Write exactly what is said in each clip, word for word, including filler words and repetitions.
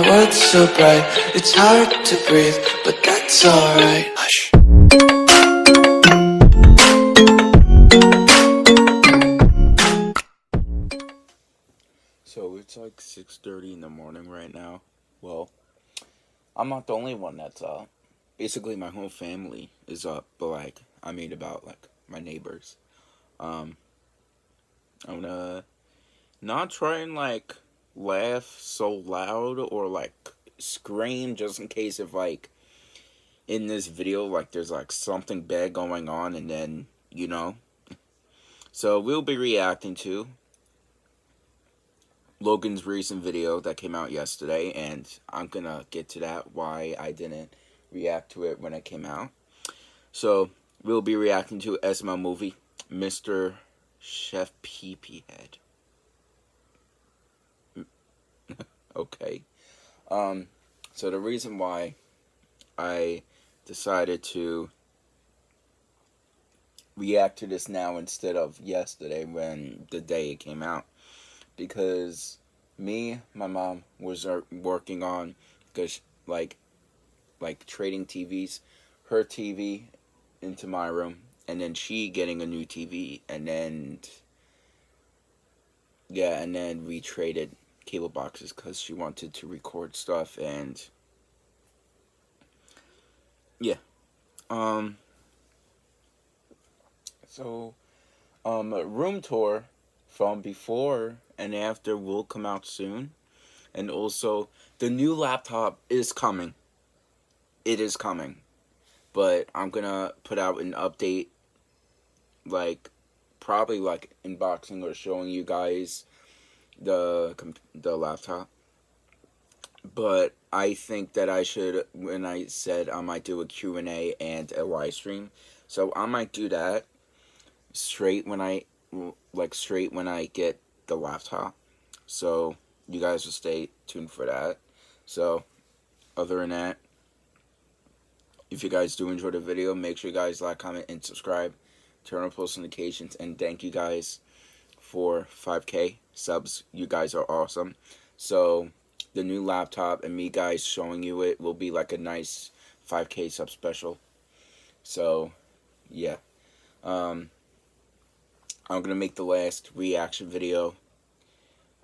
my world's so bright. It's hard to breathe, but that's alright. Hush. So it's like six thirty in the morning right now. Well, I'm not the only one that's up. Basically, my whole family is up, but like, I mean about like my neighbors. Um, I'm gonna not try and like laugh so loud or like scream, just in case if like in this video like there's like something bad going on, and then you know. So we'll be reacting to Logan's recent video that came out yesterday, and I'm gonna get to that, why I didn't react to it when it came out. So we'll be reacting to S M L movie, Mister Chef Pee Pee Head. Okay. Um, so the reason why I decided to react to this now instead of yesterday when the day it came out, because me, my mom was working on, because like, like trading T Vs, her T V into my room, and then she getting a new T V, and then, yeah, and then we traded cable boxes because she wanted to record stuff, and yeah. Um so um a room tour from before and after will come out soon, and also the new laptop is coming. It is coming, but I'm gonna put out an update, like probably like unboxing or showing you guys the the laptop. But I think that I should, when I said I might do a Q and A and a live stream, so I might do that straight when I like straight when I get the laptop. So you guys will stay tuned for that. So other than that, if you guys do enjoy the video, make sure you guys like, comment, and subscribe. Turn on post notifications, and thank you guys for five K subs. You guys are awesome. So the new laptop and me guys showing you it will be like a nice five K sub special. So yeah, um I'm gonna make the last reaction video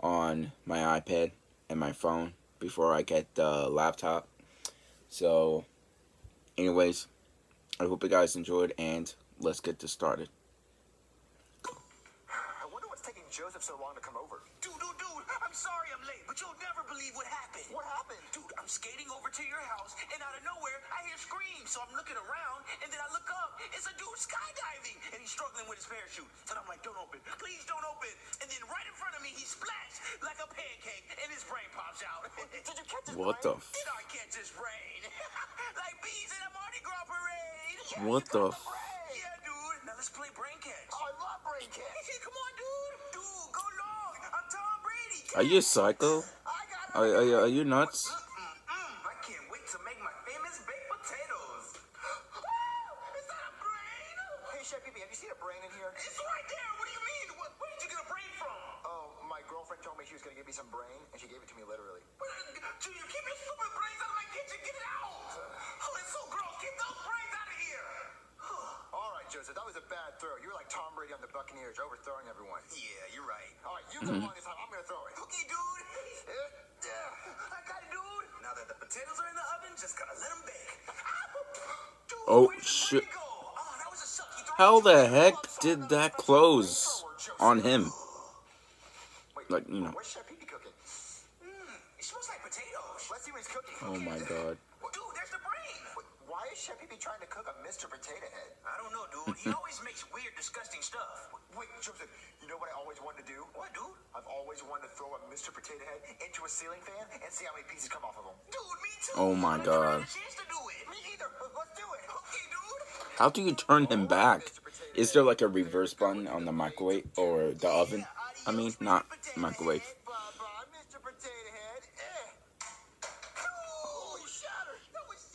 on my iPad and my phone before I get the laptop. So anyways, I hope you guys enjoyed, and let's get this started. I wonder what's taking Joseph so long to come over. Dude, dude, dude, I'm sorry I'm late, but you'll never believe what happened. What happened? Dude, I'm skating over to your house, and out of nowhere, I hear screams. So I'm looking around, and then I look up. It's a dude skydiving, and he's struggling with his parachute. And I'm like, don't open. Please don't open. And then right in front of me, he splashed like a pancake, and his brain pops out. Did you catch his brain? What the f- Did I catch his brain? Like bees in a Mardi Gras parade. Yeah, what the f- Yeah, dude. Now let's play brain catch. Oh, I love brain catch. Come on, dude. Dude, go long. I'm Tom Brady. Are you a psycho? Are, are, are you nuts? Mm, mm, mm. I can't wait to make my famous baked potatoes. Oh, is that a brain? Hey, Chef Pee Pee, have you seen a brain in here? It's right there. What do you mean? What, where did you get a brain from? Oh, my girlfriend told me she was going to give me some brain, and she gave it to me literally. But, dude, you keep your stupid brains out of my kitchen. Get it out. Oh, it's so gross. Get those brains out of here. All right, Joseph, that was a bad throw. You were like Tom Brady on the Buccaneers, overthrowing everyone. Yeah, you're right. All right, you go on this time. I'm going to throw it. Cookie, dude. I got it, dude. Now that the potatoes are in the oven, just gotta let them bake. Dude, oh, shit. Oh, that was a suck. How the heck did that close on him? Wait, like, you know. Where's Chef Pee Pee cooking? Mm, it smells like potatoes. Let's see what he's cooking. Oh, my God. Dude, there's the brain. Why is Chef Pee Pee trying to cook a Mister Potato Head? I don't know, dude. He always makes weird, disgusting stuff. Wait, Joseph, you know what I always wanted to do? What, dude? I've always wanted to throw a Mister Potato Head into a ceiling fan and see how many pieces come off of him. Dude, me too. Oh my God. I never had a chance to do it. Me either. Let's do it. Okay, dude. How do you turn him back? Is there like a reverse button on the microwave or the oven? I mean, not microwave.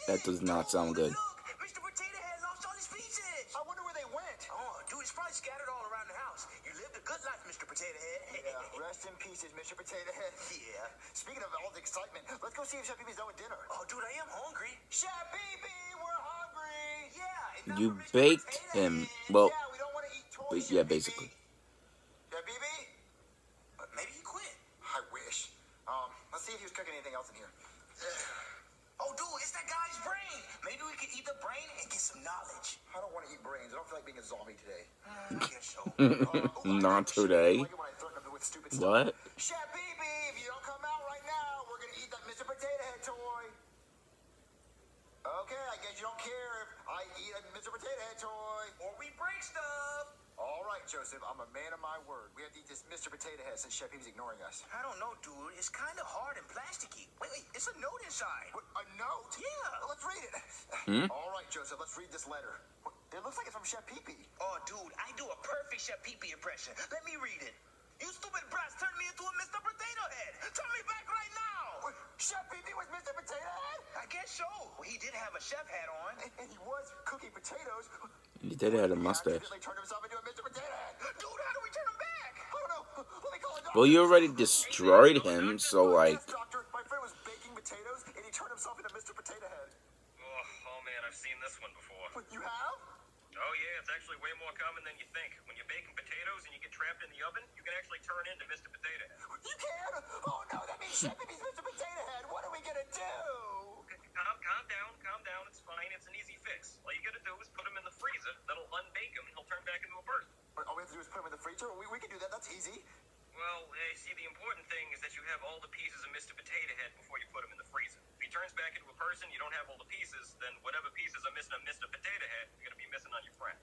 That does not sound good. Mister Potato Head lost all his pieces. I wonder where they went. Oh, dude, it's probably scattered all around the house. You lived a good life, Mister Potato Head. Yeah, rest in pieces, Mister Potato Head. Yeah. Speaking of all the excitement, let's go see if Chef Pee Pee's done with dinner. Oh, dude, I am hungry. Chef Pee Pee, we're hungry. Yeah. And you baked him. Well, yeah, we don't want to eat toys, yeah, basically. Chef Pee Pee? But maybe he quit. I wish. Um, let's see if he was cooking anything else in here. Oh, dude, it's that guy's brain. Maybe we could eat the brain and get some knowledge. I don't want to eat brains. I don't feel like being a zombie today. I guess so. uh, oh, Not today. What? Chef Pee Pee, if you don't come out right now, we're going to eat that Mister Potato Head toy. Okay, I guess you don't care if I eat a Mister Potato Head toy. Or we break stuff. All right, Joseph, I'm a man of my word. We have to eat this Mister Potato Head since Chef Pee Pee's ignoring us. I don't know, dude. It's kind of hard and plasticky. Wait, wait, it's a note inside. What, a note? Yeah. Well, let's read it. Hmm? All right, Joseph, let's read this letter. It looks like it's from Chef Pee Pee. Oh, dude, I do a perfect Chef Pee Pee impression. Let me read it. You stupid brats turned me into a Mister Potato Head. Turn me back right now. Wait, Chef Pee Pee was Mister Potato Head? I guess so. Well, he did have a chef hat on. And, and he was cooking potatoes. He did have a mustache. Well, you already destroyed him, so like. My friend was baking potatoes, and he turned himself into Mister Potato Head. Oh man, I've seen this one before. You have? Oh yeah, it's actually way more common than you think. When you're baking potatoes and you get trapped in the oven, you can actually turn into Mister Potato Head. You can? Oh no, that means Chef Pee Pee's Mister Potato Head. What are we gonna do? Calm, calm down, calm down. It's fine. It's an easy fix. All you gotta do is put him in the freezer. That'll unbake him, and he'll turn back into a bird. All we have to do is put him in the freezer. We, we can do that. That's easy. Well, hey, see, the important thing is that you have all the pieces of Mister Potato Head before you put him in the freezer. If he turns back into a person, you don't have all the pieces. Then whatever pieces are missing on Mister Potato Head, you're gonna be missing on your friend.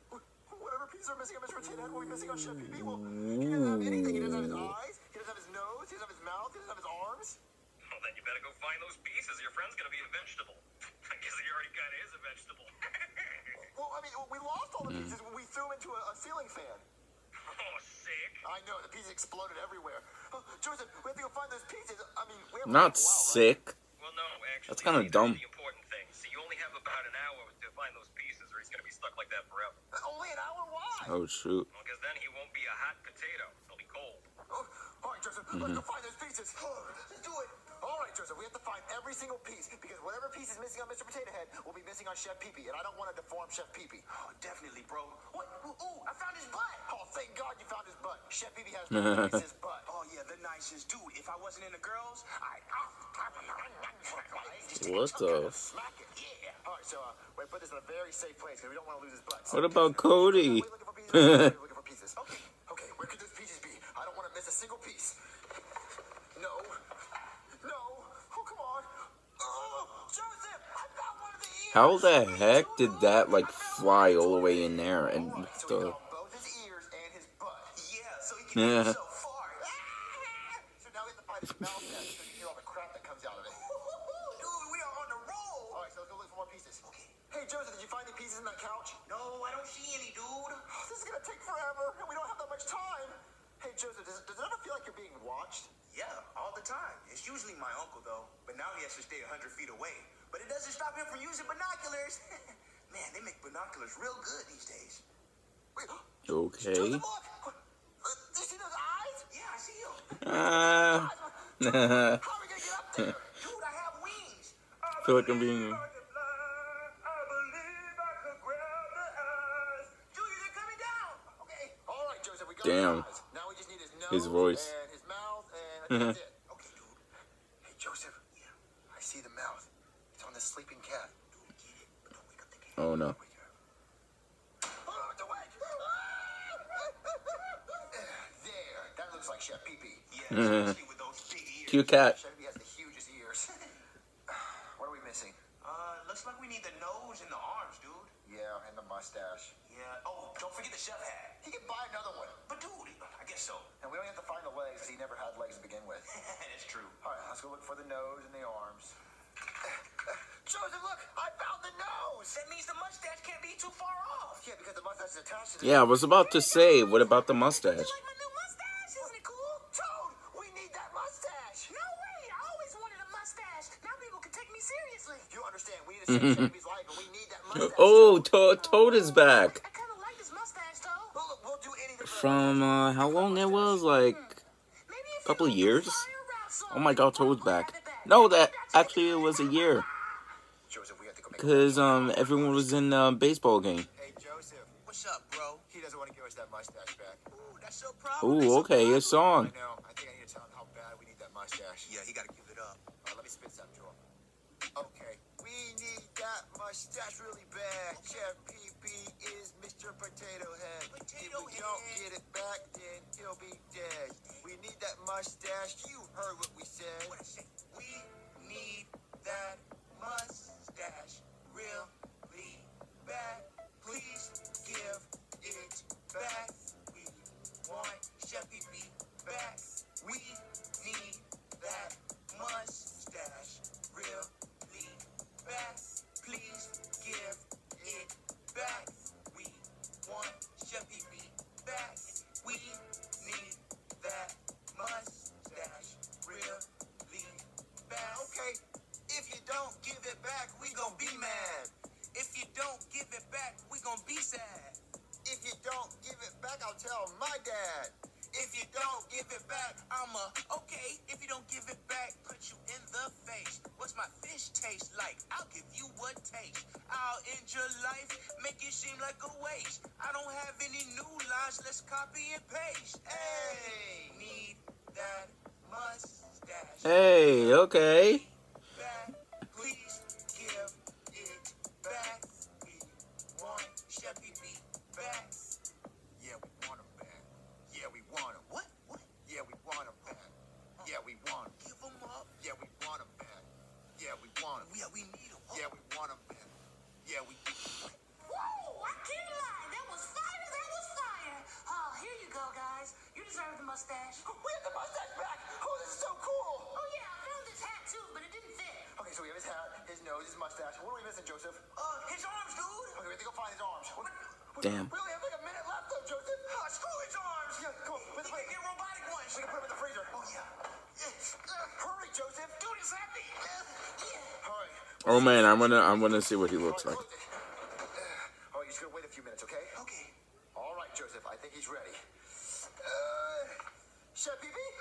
Whatever pieces are missing on Mister Potato Head will be missing on Chef Pee Pee. Well, he doesn't have anything. He doesn't have his eyes. He doesn't have his nose. He doesn't have his mouth. He doesn't have his arms. Well, then you better go find those pieces. Your friend's gonna be a vegetable. I guess he already kind of is a vegetable. Well, I mean, we lost all the pieces when we threw him into a, a ceiling fan. Oh, sick. I know, the pieces exploded everywhere. Oh, Joseph, we have to go find those pieces. I mean, we have Not to go out, sick. Right? Well, no, actually. That's kind of dumb. The important thing. So you only have about an hour to find those pieces, or he's gonna be stuck like that forever. Only an hour? Why? Oh, shoot. Well, because then he won't be a hot potato. He'll be cold. Oh, all right, Joseph, mm-hmm. let's go find those pieces. Let's do it. All right, Joseph, we have to find every single piece, because whatever piece is missing on Mister Potato Head will be missing on Chef Pee Pee, and I don't want to deform Chef Pee Pee. Oh, definitely, bro. What? Ooh, I found his butt. Oh, thank God you found his butt. Chef Pee Pee has his butt. Oh, yeah, the nicest dude. If I wasn't in the girls, I'd... What the... Smack it. Yeah. All right, so uh, we put this in a very safe place, because we don't want to lose his butt. So what about Cody? We're looking for pieces. We're looking for pieces. Okay, okay, where could those pieces be? I don't want to miss a single piece. No. How the heck did that, like, fly all the way in there and so yeah. Okay. Uh, I feel like I'm being. Damn. His voice. Okay, dude. Hey, Joseph. I see the mouth. It's on the sleeping cat. Oh no. Uh, cute cat. Chef Pee Pee has the hugest ears. What are we missing? Uh, looks like we need the nose and the arms, dude. Yeah, and the mustache. Yeah. Oh, don't forget the chef hat. He can buy another one. But dude, I guess so. And we don't have to find the legs because he never had legs to begin with. It's true. All right, let's go look for the nose and the arms. Joseph, look, I found the nose. That means the mustache can't be too far off. Yeah, because the mustache is attached to the. Yeah, I was about to say, what about the mustache? Oh, to Toad is back. I kind of like this mustache, Toad. We'll, we'll do anything. From uh, how long it was? Like a couple years? Oh my God, Toad's back. No, that actually it was a year. Because um, everyone was in a baseball game. Hey, Joseph. What's up, bro? He doesn't want to give us that mustache back. Ooh, that's so problem. Ooh, okay, it's on. I know. I think I need to tell him how bad we need that mustache. Yeah, he got to give it up. Uh, let me spit some to him. Okay. We need that mustache really bad. Chef Pee Pee is Mister Potato Head. Potato if we don't head. Get it back, then he'll be dead. We need that mustache. You heard what we said. What I said. We need that mustache really bad. Please give it back. We want Chef Pee Pee back. We need that mustache really back. Please give it back. We want Chef Pee Pee back. We need that mustache really back. Okay, if you don't give it back, we gonna be mad. If you don't give it back, we gonna be sad. If you don't give it back, I'll tell my dad. If you don't give it back, I'm a okay. If you don't give it back, put you in the face. What's my fish taste like? I'll give you a taste. I'll end your life, make it seem like a waste. I don't have any new lines, let's copy and paste. Hey, need that mustache. Hey, okay. Damn. We only have like a minute left though, Joseph. Oh, screw his arms. Yeah, come on. We can get robotic ones. We can put them in the freezer. Oh, yeah. Uh, hurry, Joseph. Dude is happy. Uh, yeah. All right. Oh, man. I'm going to I'm gonna see what he looks like. Uh, oh, you just got to wait a few minutes, okay? Okay. All right, Joseph. I think he's ready. Uh, Chef Pee Pee?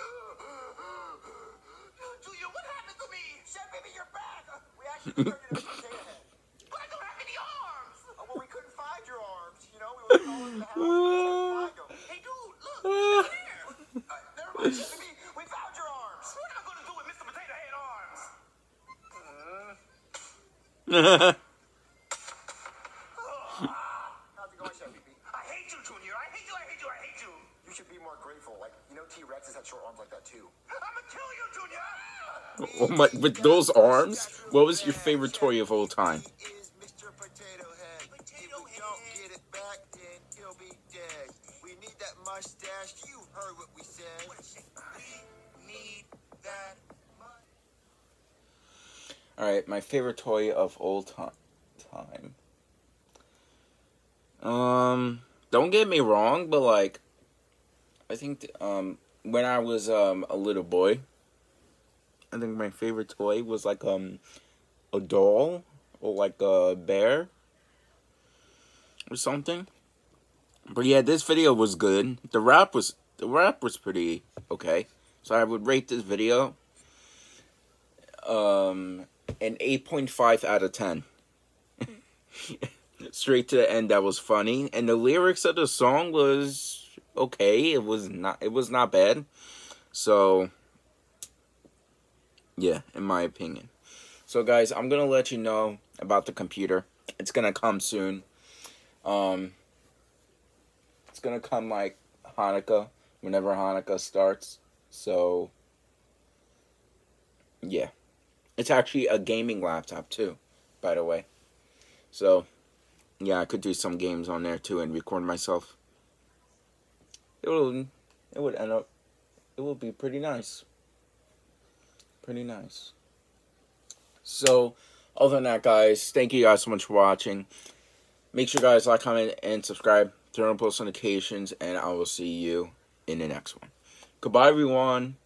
Julia, what happened to me? Chef Pee Pee, you're back. We actually turned it into a potato head. But I don't have any arms. Oh, well, we couldn't find your arms. You know, we were all in the house. Hey, dude, look. Right there. Uh, never mind. We found your arms. What am I going to do with Mister Potato Head arms? Uh. How's it going, Chef Pee Pee? I hate you, Junior. I hate you. I hate you. I hate you. You should be more grateful. Like, you know, T-Rexes had short arms like that, too. I'm going to kill you, Junior. Oh, my. With those arms? What was your favorite toy of all time? Mustache, you heard what we said. We need that much. Alright, my favorite toy of all time. Um, don't get me wrong, but like, I think, th um, when I was, um, a little boy, I think my favorite toy was like, um, a doll, or like a bear, or something. But yeah, this video was good. The rap was the rap was pretty okay. So I would rate this video um an eight point five out of ten. Straight to the end, that was funny. And the lyrics of the song was okay. It was not it was not bad. So yeah, in my opinion. So guys, I'm gonna let you know about the computer. It's gonna come soon. Um It's gonna come like Hanukkah, whenever Hanukkah starts. So yeah, it's actually a gaming laptop too, by the way. So yeah, I could do some games on there too and record myself. It will, it would end up, it will be pretty nice. Pretty nice. So other than that, guys, thank you guys so much for watching. Make sure you guys like, comment, and subscribe. Turn on post notifications, and I will see you in the next one. Goodbye, everyone.